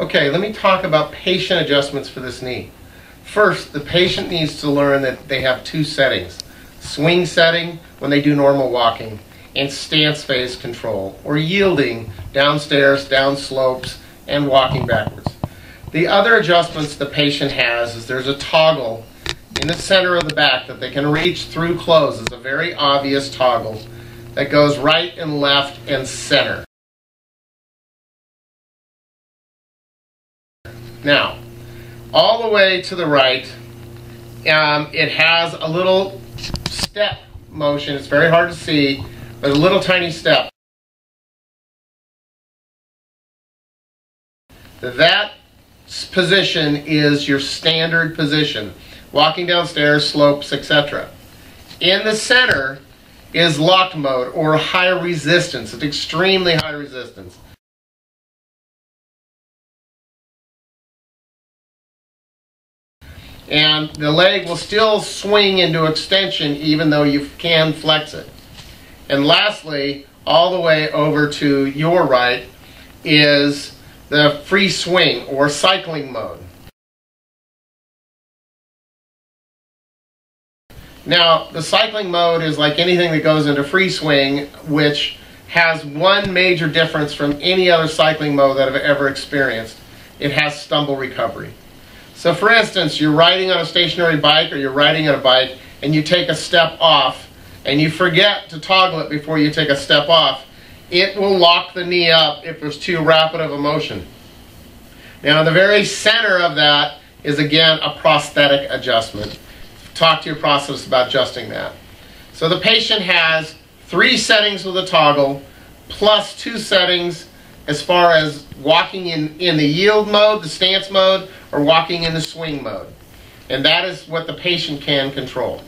Okay, let me talk about patient adjustments for this knee. First, the patient needs to learn that they have two settings. Swing setting, when they do normal walking, and stance phase control, or yielding downstairs, down slopes, and walking backwards. The other adjustments the patient has is there's a toggle in the center of the back that they can reach through close. It's a very obvious toggle that goes right and left and center. Now, all the way to the right, it has a little step motion. It's very hard to see, but a little tiny step. That position is your standard position. Walking downstairs, slopes, etc. In the center is locked mode, or high resistance. It's extremely high resistance. And the leg will still swing into extension even though you can flex it. And lastly, all the way over to your right is the free swing or cycling mode. Now, the cycling mode is like anything that goes into free swing, which has one major difference from any other cycling mode that I've ever experienced. It has stumble recovery. So for instance, you're riding on a stationary bike or you're riding on a bike and you take a step off and you forget to toggle it before you take a step off, it will lock the knee up if there's too rapid of a motion. Now the very center of that is again a prosthetic adjustment. Talk to your prosthetist about adjusting that. So the patient has three settings with a toggle plus two settings as far as walking in the yield mode, the stance mode, or walking in the swing mode. And that is what the patient can control.